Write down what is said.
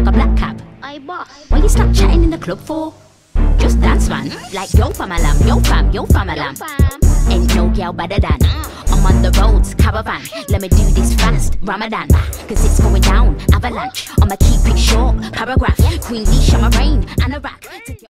like a black cap. Aye, boss. Why you stop chatting in the club for? Just dance, man. Like, yo, fam, alam. Yo, fam, yo, fam, alam. Ain't no girl better than. I'm on the roads, caravan. Let me do this fast, Ramadan. Cause it's going down, avalanche. I'ma keep it short, paragraph. Queen Lee, Shama Rain, and a rack.